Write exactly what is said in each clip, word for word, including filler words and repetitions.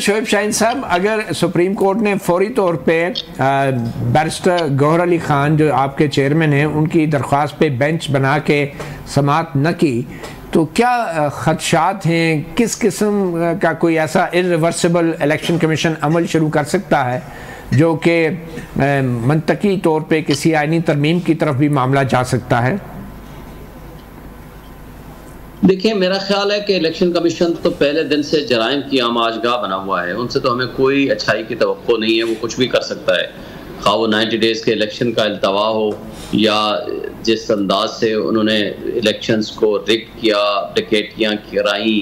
शोएब शाहीन साहब, अगर supreme court ने फौरी तौर पे बैरिस्टर गौहर अली खान जो आपके चेयरमैन हैं उनकी दरख्वास्त पे बेंच बना के समाअत न की तो क्या खदशात हैं, किस किस्म का कोई ऐसा इरिवर्सिबल इलेक्शन कमीशन अमल शुरू कर सकता है जो कि मनतकी तौर पे किसी आईनी तरमीम की तरफ भी मामला जा सकता है? देखिए, मेरा ख्याल है कि इलेक्शन कमीशन तो पहले दिन से जराइम की आमाजगाह बना हुआ है, उनसे तो हमें कोई अच्छाई की तवक्को नहीं है। वो कुछ भी कर सकता है, खा वो नाइन्टी डेज़ के इलेक्शन का अल्तवा हो या जिस अंदाज से उन्होंने इलेक्शंस को रिग किया, टिकटियाँ कराई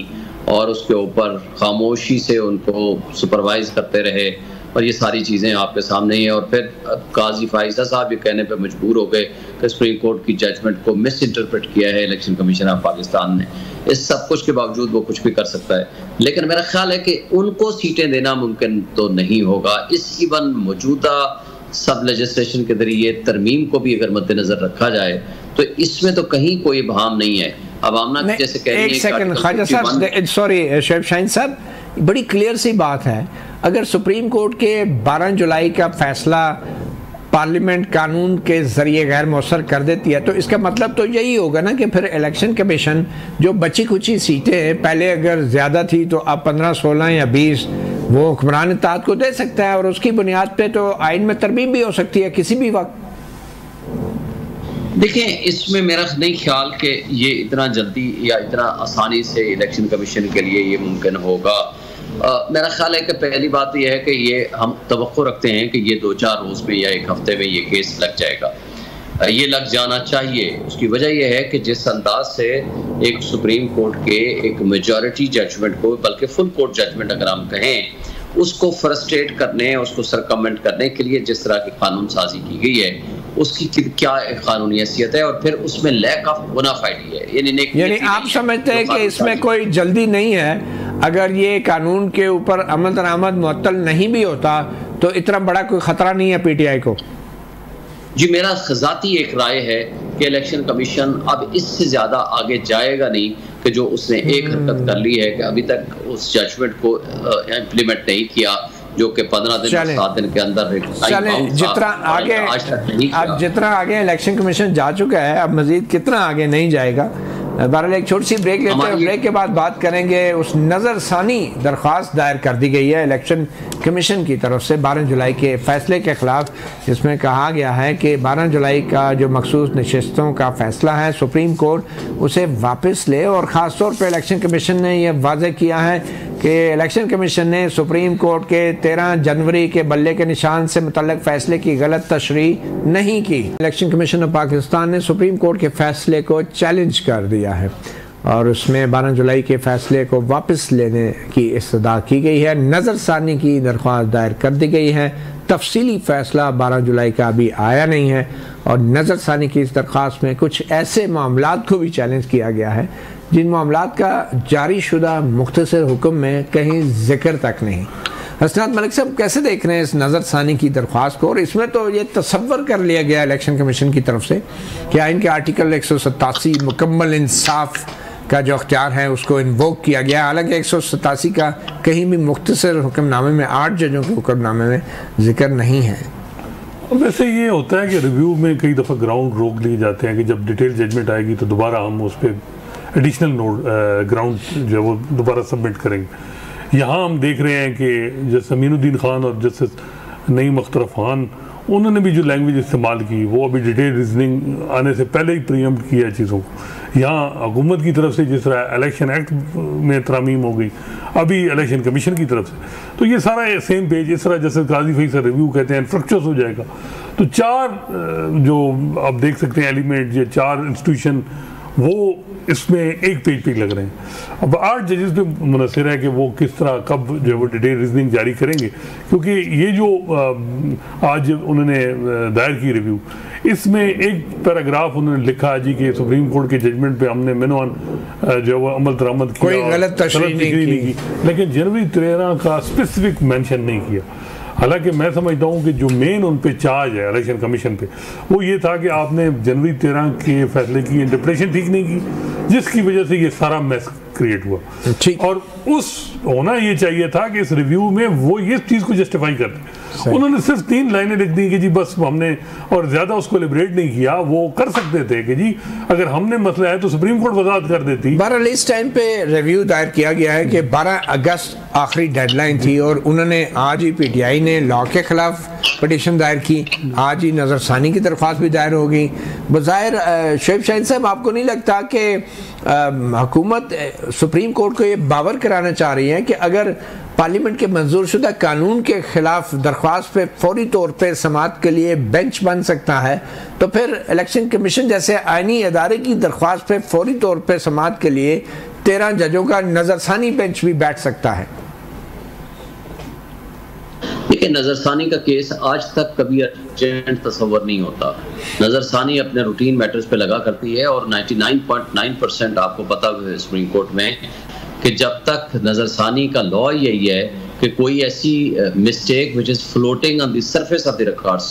और उसके ऊपर खामोशी से उनको सुपरवाइज करते रहे और ये सारी चीज़ें आपके सामने ही हैं। और फिर काजी फाइज़ा साहब ये कहने पे मजबूर हो गए कि सुप्रीम कोर्ट की जजमेंट को मिस इंटरप्रेट किया है इलेक्शन कमीशन ऑफ पाकिस्तान ने। इस सब कुछ के बावजूद वो कुछ भी कर सकता है, लेकिन मेरा ख्याल है कि उनको सीटें देना मुमकिन तो नहीं होगा। इस इवन मौजूदा सब लेजिस्लेशन के जरिए तरमीम को भी अगर मद्देनजर रखा जाए तो इसमें तो कहीं कोई भाम नहीं है। अब आमना जैसे कह रही है, सॉरी शोएब शाहीन साहब, बड़ी क्लियर सी बात है, अगर सुप्रीम कोर्ट के बारह जुलाई का फैसला पार्लियामेंट कानून के ज़रिए गैर मौसर कर देती है तो इसका मतलब तो यही होगा ना कि फिर इलेक्शन कमीशन जो बची खुची सीटें पहले अगर ज़्यादा थी तो अब पंद्रह सोलह या बीस वो हुक्मरान इत्तेहाद को दे सकता है और उसकी बुनियाद पे तो आइन में तरमीम भी हो सकती है किसी भी वक्त। देखिए, इसमें मेरा नहीं ख्याल कि ये इतना जल्दी या इतना आसानी से इलेक्शन कमीशन के लिए ये मुमकिन होगा। आ, मेरा ख्याल है कि पहली बात यह है कि ये हम तवक्को रखते हैं कि ये दो चार रोज़ में या एक हफ्ते में ये केस लग जाएगा, आ, ये लग जाना चाहिए। उसकी वजह यह है कि जिस अंदाज से एक सुप्रीम कोर्ट के एक मेजॉरिटी जजमेंट को, बल्कि फुल कोर्ट जजमेंट अगर हम कहें, उसको फ्रस्ट्रेट करने, उसको सरकमेंट करने के लिए जिस तरह की कानून साजी की गई है उसकी क्या कानूनी हैसियत है और फिर उसमें लैक ऑफ बोनाफाइडी है। यानी यानी आप समझते हैं कि इसमें कोई जल्दी नहीं है, अगर ये कानून के ऊपर अमल दरामद मुअत्तल नहीं भी होता तो इतना बड़ा कोई खतरा नहीं है पीटीआई को? जी, मेरा ख़ज़ाती एक राय है कि इलेक्शन कमीशन अब इससे ज़्यादा आगे जाएगा नहीं कि जो उसने एक हरकत कर ली है कि अभी तक उस जजमेंट को इम्प्लीमेंट नहीं किया जो कि पंद्रह दिन सात दिन के अंदर। जितना आगे अब जितना आगे इलेक्शन कमीशन जा चुका है अब मजीद कितना आगे नहीं जाएगा। बहरहाल, एक छोटी सी ब्रेक लेते हैं, ब्रेक के बाद बात करेंगे उस नज़रसानी दरख्वास्त दायर कर दी गई है इलेक्शन कमीशन की तरफ से बारह जुलाई के फैसले के ख़िलाफ़, जिसमें कहा गया है कि बारह जुलाई का जो मखसूस नशस्तों का फैसला है सुप्रीम कोर्ट उसे वापस ले। और ख़ास तौर पर इलेक्शन कमीशन ने यह वाज़ह किया है कि इलेक्शन कमीशन ने सुप्रीम कोर्ट के तेरह जनवरी के बल्ले के निशान से मुतल्लिक़ फ़ैसले की गलत तशरीह नहीं की। इलेक्शन कमीशन ऑफ पाकिस्तान ने सुप्रीम कोर्ट के फैसले को चैलेंज कर दिया है और उसमें बारह जुलाई के फैसले को वापस लेने की इस्तदा की गई है, नज़रसानी की दरख्वास्त दायर कर दी गई है। तफसीली फैसला बारह जुलाई का अभी आया नहीं है और नज़रसानी की इस दरख्वास्त में कुछ ऐसे मामलात को भी चैलेंज किया गया है जिन मामलात का जारी शुदा मुख्तसर हुक्म में कहीं जिक्र तक नहीं। हसनात मलिक साहब, कैसे देख रहे हैं इस नज़रसानी की दरख्वास्त को? और इसमें तो ये तस्वर कर लिया गया इलेक्शन कमीशन की तरफ से कि आइन के आर्टिकल एक सौ सतासी मुकम्मल इंसाफ का जो अख्तियार है उसको इन्वोक किया गया, हालांकि एक सौ सतासी का कहीं भी मुख्तसर हुक्मनामे में, आठ जजों के हुक्मनामे में जिक्र नहीं है। वैसे ये होता है कि रिव्यू में कई दफ़ा ग्राउंड रोक लिए जाते हैं कि जब डिटेल जजमेंट आएगी तो दोबारा हम उस पर एडिशनल नोट ग्राउंड जो है वो दोबारा सबमिट करेंगे। यहाँ हम देख रहे हैं कि जस्टिस अमीनुद्दीन खान और जस्टिस नई मख्तर खान, उन्होंने भी जो लैंग्वेज इस्तेमाल की वो अभी डिटेल रीजनिंग आने से पहले ही प्रीएम्प्ट किया चीज़ों को। यहाँ हुकूमत की तरफ से जिस तरह इलेक्शन एक्ट में तरमीम हो गई, अभी इलेक्शन कमीशन की तरफ से तो ये सारा सेम पेज, इस तरह जस्टिस काजी फैज़ रिव्यू कहते हैं फ्रक्चर्स हो जाएगा। तो चार जो आप देख सकते हैं एलिमेंट, ये चार इंस्टीट्यूशन वो इसमें एक पेज पे लग रहे हैं। अब आठ जजेस पे मुनसर है कि वो किस तरह कब जो है वो डिटेल रीजनिंग जारी करेंगे, क्योंकि ये जो आज उन्होंने दायर की रिव्यू, इसमें एक पैराग्राफ उन्होंने लिखा जी कि सुप्रीम कोर्ट के जजमेंट पे हमने मिनोन जो वो अमल दरामद किया, कोई गलत तशरीह नहीं की, लेकिन जनवरी तेरह का स्पेसिफिक मेंशन नहीं किया। हालांकि मैं समझता हूँ कि जो मेन उन पे चार्ज है इलेक्शन कमीशन पे वो ये था कि आपने जनवरी तेरह के फैसले की इंटरप्रिटेशन ठीक नहीं की, जिसकी वजह से ये सारा मैस क्रिएट हुआ। और उस होना ये चाहिए था कि इस रिव्यू में वो ये चीज़ को जस्टिफाई कर दें। उन्होंने सिर्फ तीन लाइनें लिख दी कि जी बस हमने, और ज़्यादा उसको लिबरेट नहीं किया। वो कर सकते थे कि जी अगर हमने मसला है तो सुप्रीम कोर्ट वजाहत कर देती। बहरहाल इस टाइम पे रिव्यू दायर किया गया है कि बारह अगस्त आखिरी डेडलाइन थी और उन्होंने आज ही पी टी आई ने लॉ के खिलाफ पटिशन दायर की, आज ही नज़रसानी की दरख्वास्त भी दायर हो गई। बज़ाहिर शोएब शाहीन साहब, आपको नहीं लगता कि हुकूमत सुप्रीम कोर्ट को ये बावर कराना चाह रही है कि अगर पार्लियामेंट के मंजूरशुदा कानून के खिलाफ दरख्वास्त पे फौरी तौर पर समाअत के लिए बेंच बन सकता है, तो फिर इलेक्शन कमीशन जैसे आइनी अदारे की दरख्वास्त पे फौरी तौर पर समाअत के लिए तेरह जजों का नज़रसानी बेंच भी बैठ सकता है? देखिए, नज़रसानी का केस आज तक कभी अर्जेंट तस्वर नहीं होता। नज़रसानी अपने रूटीन मैटर्स पे लगा करती है और निन्यानवे पॉइंट नौ परसेंट आपको पता है सुप्रीम कोर्ट में कि जब तक नज़रसानी का लॉ यही है कि कोई ऐसी mistake which is floating on the surface of the records,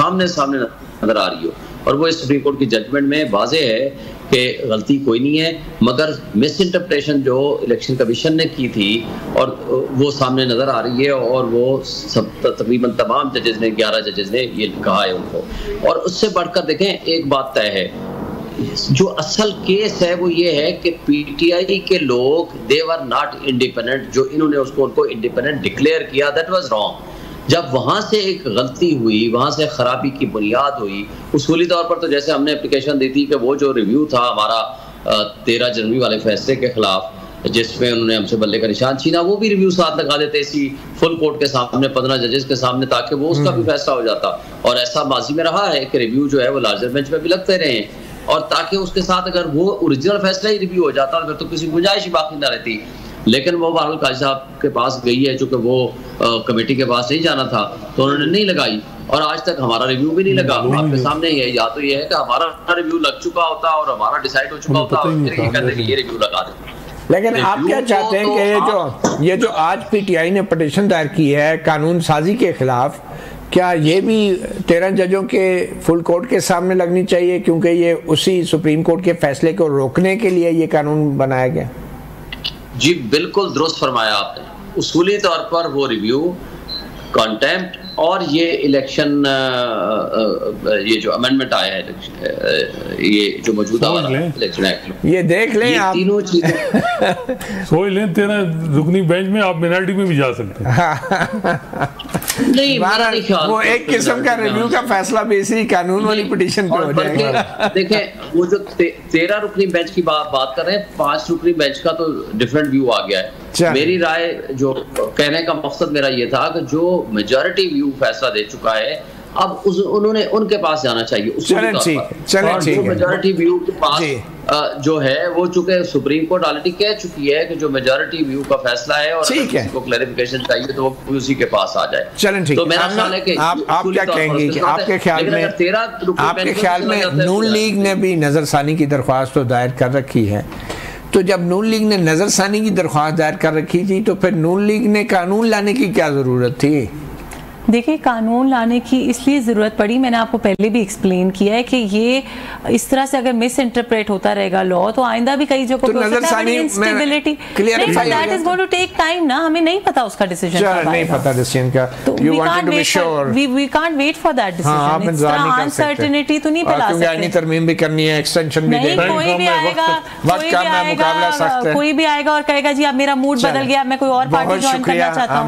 सामने सामने नजर आ रही हो, और वो इस सुप्रीम कोर्ट की जजमेंट में वाजे है कि गलती कोई नहीं है, मगर मिस इंटरप्रिटेशन जो इलेक्शन कमीशन ने की थी और वो सामने नज़र आ रही है, और वो सब तकरीबन तमाम जजेस ने, ग्यारह जजेस ने ये कहा है उनको। और उससे बढ़कर देखें, एक बात तय है, जो असल केस है वो ये है कि पीटीआई के लोग देवर नॉट इंडिपेंडेंट, जो इन्होंने उसको उनको इंडिपेंडेंट डिक्लेयर किया, दैट वाज रॉन्ग। जब वहाँ से एक गलती हुई, वहाँ से खराबी की बुनियाद हुई, उसूली तौर पर तो जैसे हमने एप्लीकेशन दी थी कि वो जो रिव्यू था हमारा तेरह जनवरी वाले फैसले के खिलाफ जिसमें उन्होंने हमसे बल्ले का निशान छीना, वो भी रिव्यू साथ लगा देते इसी फुल कोर्ट के सामने, पंद्रह जजेस के सामने, ताकि वो उसका भी फैसला हो जाता। और ऐसा माजी में रहा है कि रिव्यू जो है वो लार्जर बेंच में भी लगते रहे हैं, और ताकि उसके साथ अगर वो ओरिजिनल फैसला ही रिव्यू हो जाता अगर तो किसी गुंजाइश ही बाकी ना रहती। लेकिन वो बहरहाल काजी साहब के पास गई है, चूँकि वो कमेटी के पास नहीं जाना था तो उन्होंने नहीं लगाई, और आज तक हमारा रिव्यू भी नहीं लगा। आपके सामने ही है, या तो ये है कि हमारा रिव्यू लग चुका होता और हमारा डिसाइड हो चुका होता, और फिर ये कहते हैं कि ये रिव्यू लगा दें। लेकिन आप क्या चाहते हैं कि ये जो ये जो आज पीटीआई ने पटिशन दायर की है कानून साजी के खिलाफ, क्या ये भी तेरह जजों के फुल कोर्ट के सामने लगनी चाहिए, क्योंकि ये उसी सुप्रीम कोर्ट के फैसले को रोकने के लिए ये कानून बनाया गया? जी बिल्कुल दुरुस्त फरमाया आपने। उसूली तौर पर वो रिव्यू, कंटेम्प्ट और ये इलेक्शन, ये जो अमेंडमेंट आया है, ये जो मौजूदा वाला इलेक्शन एक्ट, ये देख लें, ये आप तीनों चीजें सोच लें। तेरा रुकनी बेंच में आप मिनॉरिटी में भी जा सकते हैं। नहीं, मेरा नहीं ख्याल वो एक किस्म का रिव्यू का फैसला भी इसी कानून वाली पिटीशन पे हो जाएगा। देखें, वो जो तेरह रुकनी बेंच की बात कर रहे हैं, पांच रुकनी बेंच का तो डिफरेंट व्यू आ गया है। मेरी राय, जो कहने का मकसद मेरा ये था कि जो मेजॉरिटी व्यू फैसला दे चुका है, अब उस, उन्होंने उनके पास जाना चाहिए। जो मेजॉरिटी व्यू के पास जो है वो, चूंकि सुप्रीम कोर्ट ऑलरेडी कह चुकी है कि जो मेजॉरिटी व्यू का फैसला है और उसको क्लेरिफिकेशन चाहिए तो वो उसी के पास आ जाए। चलें, ठीक है। तो मेरा ख्याल है कि आप क्या कहेंगे कि आपके ख्याल में तेरह आपके ख्याल में नून लीग ने भी नजरसानी की दरख्वास्त दायर कर रखी है, तो जब नून लीग ने नजरसानी की दरख्वास्त दायर कर रखी थी तो फिर नून लीग ने कानून लाने की क्या जरूरत थी? देखिए, कानून लाने की इसलिए ज़रूरत पड़ी, मैंने आपको पहले भी एक्सप्लेन किया है कि ये इस तरह से अगर मिस इंटरप्रेट होता रहेगा लॉ तो आइंदा भी कई जगहों पर इंस्टेबिलिटी ना, हमें नहीं पता उसका डिसीजन नहीं पता डिसीजन का we can't wait for that decision. Uncertainty तो नहीं पता, आइनी तरमीम भी करनी है, एक्सटेंशन भी देना है, कोई भी आएगा कोई भी आएगा और कहेगा जी अब मेरा मूड बदल गया, मैं कोई और पार्टी ज्वाइन करना चाहता हूँ।